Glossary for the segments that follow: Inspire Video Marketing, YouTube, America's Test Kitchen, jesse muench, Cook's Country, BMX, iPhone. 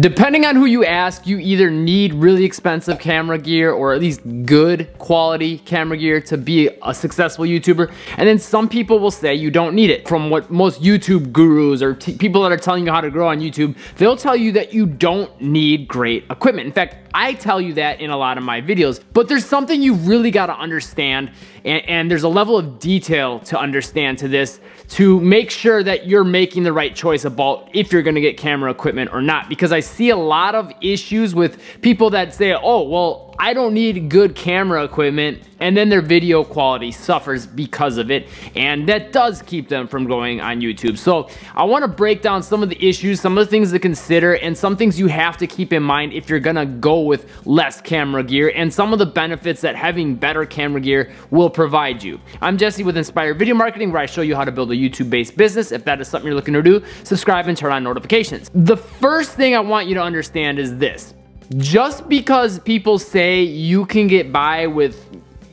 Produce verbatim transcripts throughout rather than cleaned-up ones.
Depending on who you ask, you either need really expensive camera gear or at least good quality camera gear to be a successful YouTuber. And then some people will say you don't need it. From what most YouTube gurus or t people that are telling you how to grow on YouTube, they'll tell you that you don't need great equipment. In fact, I tell you that in a lot of my videos, but there's something you really gotta understand, and, and there's a level of detail to understand to this to make sure that you're making the right choice about if you're gonna get camera equipment or not, because I see a lot of issues with people that say, oh, well, I don't need good camera equipment, and then their video quality suffers because of it, and that does keep them from going on YouTube. So I wanna break down some of the issues, some of the things to consider, and some things you have to keep in mind if you're gonna go with less camera gear, and some of the benefits that having better camera gear will provide you. I'm Jesse with Inspire Video Marketing, where I show you how to build a YouTube-based business. If that is something you're looking to do, subscribe and turn on notifications. The first thing I want you to understand is this. Just because people say you can get by with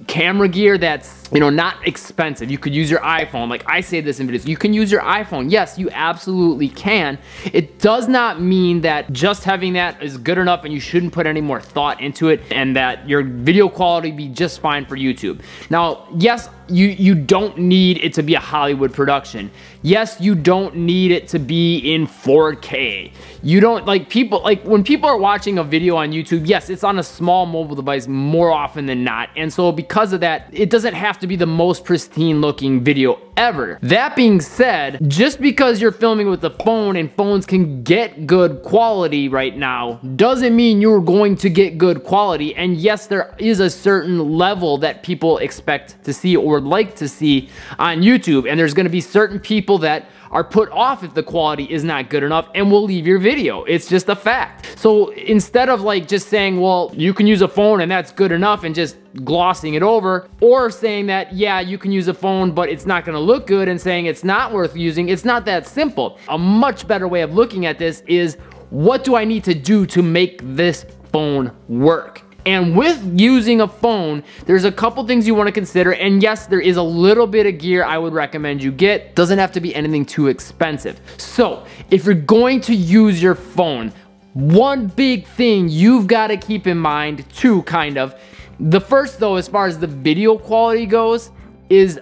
camera gear that's, you know, not expensive, you could use your iPhone, like I say this in videos, you can use your iPhone. Yes, you absolutely can. It does not mean that just having that is good enough and you shouldn't put any more thought into it and that your video quality be just fine for YouTube. Now, yes, you, you don't need it to be a Hollywood production. Yes, you don't need it to be in four K. You don't, like people, like when people are watching a video on YouTube, yes, it's on a small mobile device more often than not. And so because of that, it doesn't have to be the most pristine looking video ever. That being said, just because you're filming with a phone and phones can get good quality right now doesn't mean you're going to get good quality. And yes, there is a certain level that people expect to see or like to see on YouTube, and there's going to be certain people that are put off if the quality is not good enough and will leave your video. It's just a fact. So instead of like just saying, well, you can use a phone and that's good enough and just glossing it over, or saying that, yeah, you can use a phone but it's not gonna look good and saying it's not worth using, it's not that simple. A much better way of looking at this is, what do I need to do to make this phone work? And with using a phone, there's a couple things you wanna consider, and yes, there is a little bit of gear I would recommend you get. Doesn't have to be anything too expensive. So, if you're going to use your phone, one big thing you've gotta keep in mind, two kind of. The first though, as far as the video quality goes, is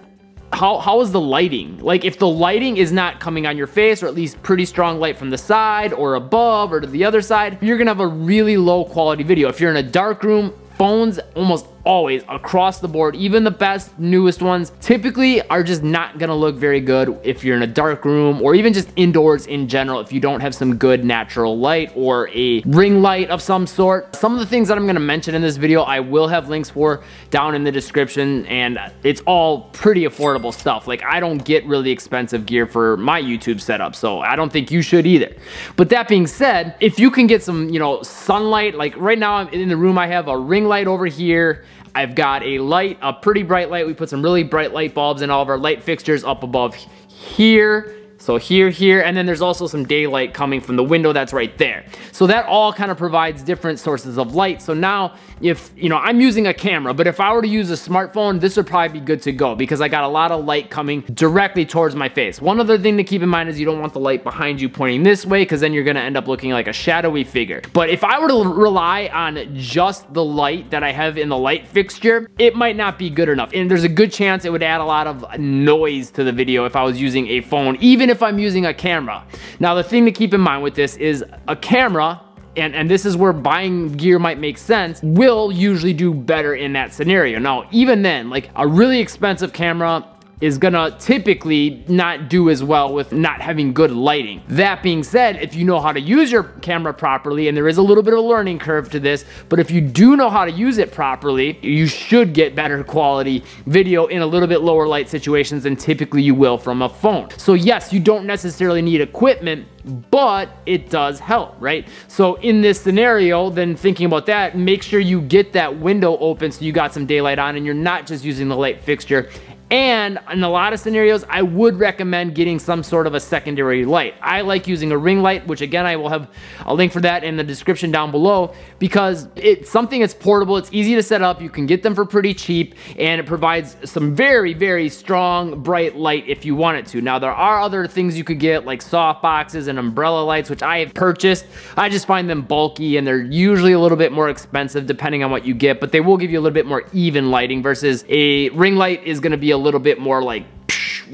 How, how is the lighting? Like if the lighting is not coming on your face, or at least pretty strong light from the side or above or to the other side, you're gonna have a really low quality video. If you're in a dark room, phones almost always across the board, even the best, newest ones, typically are just not gonna look very good if you're in a dark room or even just indoors in general if you don't have some good natural light or a ring light of some sort. Some of the things that I'm gonna mention in this video, I will have links for down in the description, and it's all pretty affordable stuff. Like I don't get really expensive gear for my YouTube setup, so I don't think you should either. But that being said, if you can get some, you know, sunlight, like right now I'm in the room, I have a ring light over here, I've got a light, a pretty bright light. We put some really bright light bulbs in all of our light fixtures up above here. So here, here, and then there's also some daylight coming from the window that's right there. So that all kind of provides different sources of light. So now if, you know, I'm using a camera, but if I were to use a smartphone, this would probably be good to go because I got a lot of light coming directly towards my face. One other thing to keep in mind is you don't want the light behind you pointing this way because then you're gonna end up looking like a shadowy figure. But if I were to rely on just the light that I have in the light fixture, it might not be good enough. And there's a good chance it would add a lot of noise to the video if I was using a phone, even if if I'm using a camera. Now the thing to keep in mind with this is a camera, and, and this is where buying gear might make sense, will usually do better in that scenario. Now even then, like a really expensive camera is gonna typically not do as well with not having good lighting. That being said, if you know how to use your camera properly, and there is a little bit of a learning curve to this, but if you do know how to use it properly, you should get better quality video in a little bit lower light situations than typically you will from a phone. So yes, you don't necessarily need equipment, but it does help, right? So in this scenario, then thinking about that, make sure you get that window open so you got some daylight on and you're not just using the light fixture And in a lot of scenarios, I would recommend getting some sort of a secondary light. I like using a ring light, which again, I will have a link for that in the description down below, because it's something that's portable, it's easy to set up, you can get them for pretty cheap, and it provides some very, very strong, bright light if you want it to. Now, there are other things you could get, like soft boxes and umbrella lights, which I have purchased. I just find them bulky, and they're usually a little bit more expensive depending on what you get, but they will give you a little bit more even lighting, versus a ring light is gonna be a little bit more like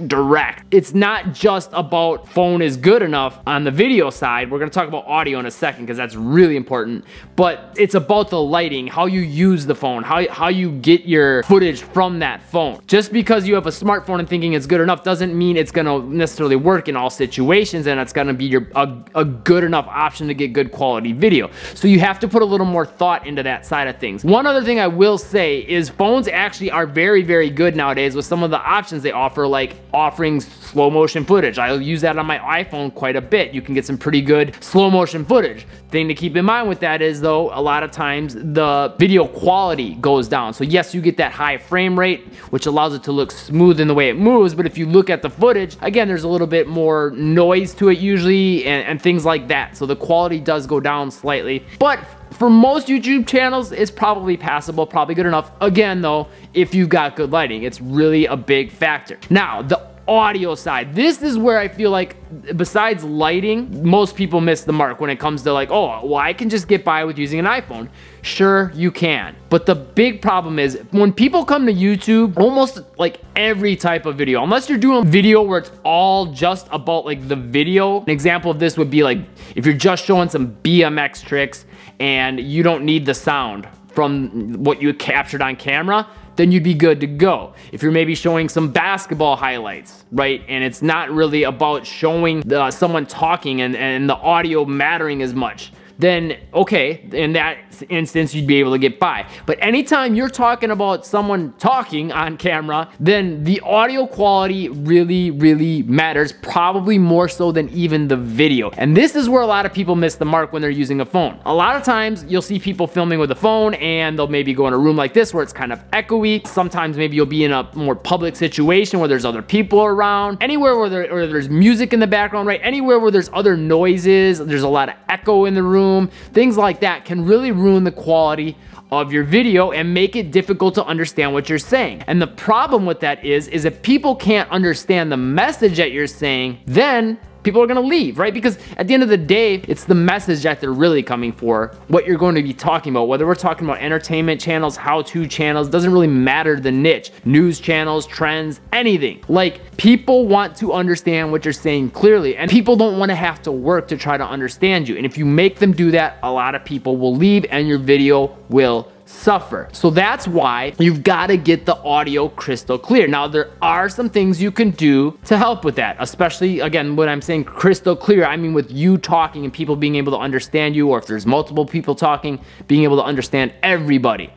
direct. It's not just about phone is good enough on the video side. We're gonna talk about audio in a second because that's really important, but it's about the lighting, how you use the phone, how, how you get your footage from that phone. Just because you have a smartphone and thinking it's good enough doesn't mean it's gonna necessarily work in all situations, and it's gonna be your a, a good enough option to get good quality video. So you have to put a little more thought into that side of things. One other thing I will say is phones actually are very, very good nowadays with some of the options they offer, like offering slow motion footage. I'll use that on my iPhone quite a bit. You can get some pretty good slow motion footage. Thing to keep in mind with that is, though, a lot of times the video quality goes down. So yes, you get that high frame rate, which allows it to look smooth in the way it moves, but if you look at the footage, again, there's a little bit more noise to it usually, and, and things like that. So the quality does go down slightly, but for most YouTube channels, it's probably passable, probably good enough. Again, though, if you've got good lighting, it's really a big factor. Now, the audio side. This is where I feel like, besides lighting, most people miss the mark when it comes to like, oh, well, I can just get by with using an iPhone. Sure, you can. But the big problem is when people come to YouTube, almost like every type of video, unless you're doing a video where it's all just about like the video. An example of this would be like, if you're just showing some B M X tricks and you don't need the sound from what you captured on camera, then you'd be good to go. If you're maybe showing some basketball highlights, right? And it's not really about showing the, someone talking and, and the audio mattering as much, then okay, in that instance, you'd be able to get by. But anytime you're talking about someone talking on camera, then the audio quality really, really matters, probably more so than even the video. And this is where a lot of people miss the mark when they're using a phone. A lot of times you'll see people filming with a phone and they'll maybe go in a room like this where it's kind of echoey. Sometimes maybe you'll be in a more public situation where there's other people around, anywhere where, there, where there's music in the background, right? Anywhere where there's other noises, there's a lot of echo in the room. Things like that can really ruin the quality of your video and make it difficult to understand what you're saying. And the problem with that is, is if people can't understand the message that you're saying, then people are gonna leave, right? Because at the end of the day, it's the message that they're really coming for, what you're going to be talking about. Whether we're talking about entertainment channels, how-to channels, doesn't really matter the niche. News channels, trends, anything. Like, people want to understand what you're saying clearly, and people don't wanna have to work to try to understand you. And if you make them do that, a lot of people will leave and your video will suffer. So that's why you've got to get the audio crystal clear. Now, there are some things you can do to help with that, especially, again, when I'm saying crystal clear, I mean with you talking and people being able to understand you, or if there's multiple people talking, being able to understand everybody.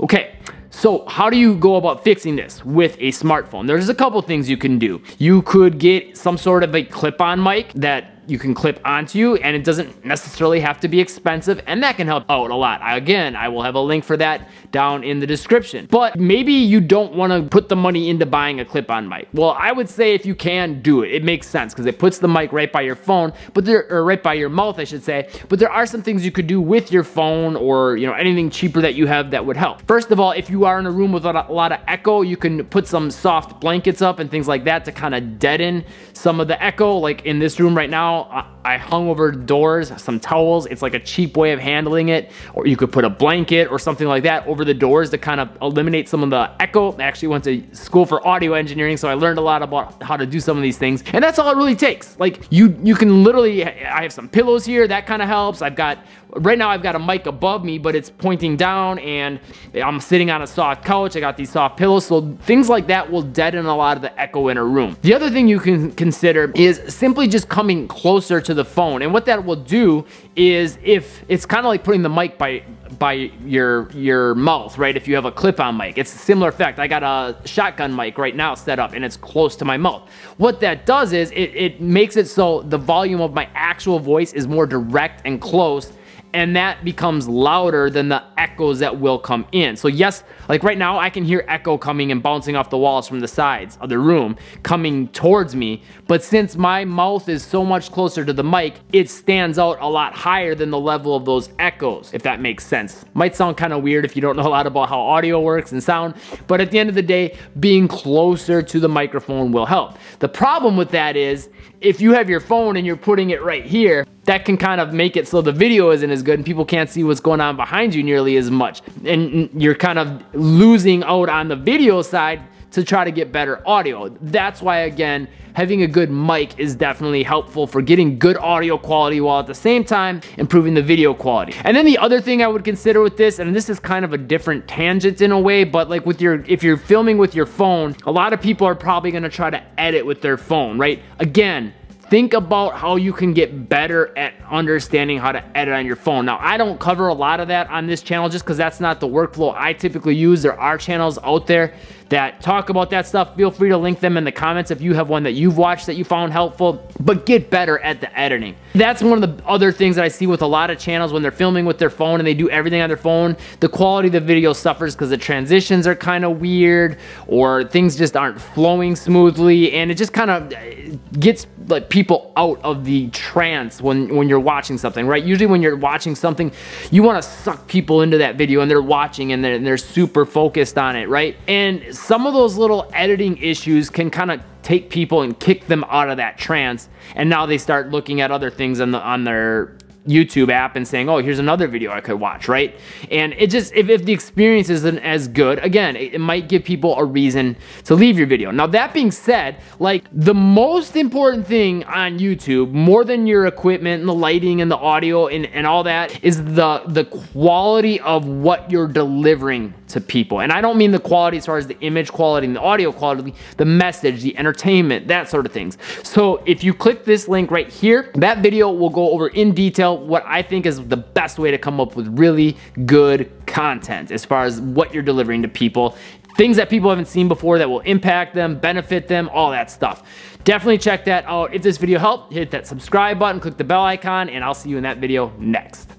Okay. So how do you go about fixing this with a smartphone? There's a couple things you can do. You could get some sort of a clip-on mic that you can clip onto you, and it doesn't necessarily have to be expensive, and that can help out a lot. Again, I will have a link for that down in the description. But maybe you don't wanna put the money into buying a clip-on mic. Well, I would say if you can, do it. It makes sense, because it puts the mic right by your phone, but there, or right by your mouth, I should say. But there are some things you could do with your phone, or you know, anything cheaper that you have that would help. First of all, if you are in a room with a lot of echo, you can put some soft blankets up and things like that to kind of deaden some of the echo. Like in this room right now, I hung over doors, some towels. It's like a cheap way of handling it. Or you could put a blanket or something like that over the doors to kind of eliminate some of the echo. I actually went to school for audio engineering, so I learned a lot about how to do some of these things. And that's all it really takes. Like you, you can literally, I have some pillows here, that kind of helps. I've got, right now I've got a mic above me, but it's pointing down, and I'm sitting on a soft couch. I got these soft pillows. So things like that will deaden a lot of the echo in a room. The other thing you can consider is simply just coming close closer to the phone. And what that will do is, if it's kind of like putting the mic by by your your mouth, right? If you have a clip-on mic, it's a similar effect. I got a shotgun mic right now set up and it's close to my mouth. What that does is it, it makes it so the volume of my actual voice is more direct and close, and that becomes louder than the echoes that will come in. So yes, like right now I can hear echo coming and bouncing off the walls from the sides of the room coming towards me, but since my mouth is so much closer to the mic, it stands out a lot higher than the level of those echoes, if that makes sense. Might sound kind of weird if you don't know a lot about how audio works and sound, but at the end of the day, being closer to the microphone will help. The problem with that is, if you have your phone and you're putting it right here, that can kind of make it so the video isn't as good and people can't see what's going on behind you nearly as much. And you're kind of losing out on the video side to try to get better audio. That's why, again, having a good mic is definitely helpful for getting good audio quality while at the same time improving the video quality. And then the other thing I would consider with this, and this is kind of a different tangent in a way, but like with your, if you're filming with your phone, a lot of people are probably gonna try to edit with their phone, right? Again, think about how you can get better at understanding how to edit on your phone. Now, I don't cover a lot of that on this channel just because that's not the workflow I typically use. There are channels out there that talk about that stuff. Feel free to link them in the comments if you have one that you've watched that you found helpful, but get better at the editing. That's one of the other things that I see with a lot of channels when they're filming with their phone and they do everything on their phone. The quality of the video suffers because the transitions are kind of weird or things just aren't flowing smoothly, and it just kind of gets like people out of the trance when, when you're watching something, right? Usually when you're watching something, you wanna suck people into that video and they're watching and they're, and they're super focused on it, right? And some of those little editing issues can kind of take people and kick them out of that trance, and now they start looking at other things on the on their YouTube app and saying, oh, here's another video I could watch, right? And it just, if, if the experience isn't as good, again, it, it might give people a reason to leave your video. Now that being said, like the most important thing on YouTube, more than your equipment and the lighting and the audio and, and all that, is the, the quality of what you're delivering to people. And I don't mean the quality as far as the image quality and the audio quality, the message, the entertainment, that sort of things. So if you click this link right here, that video will go over in detail what I think is the best way to come up with really good content as far as what you're delivering to people, things that people haven't seen before that will impact them, benefit them, all that stuff. Definitely check that out. If this video helped, hit that subscribe button, click the bell icon, and I'll see you in that video next.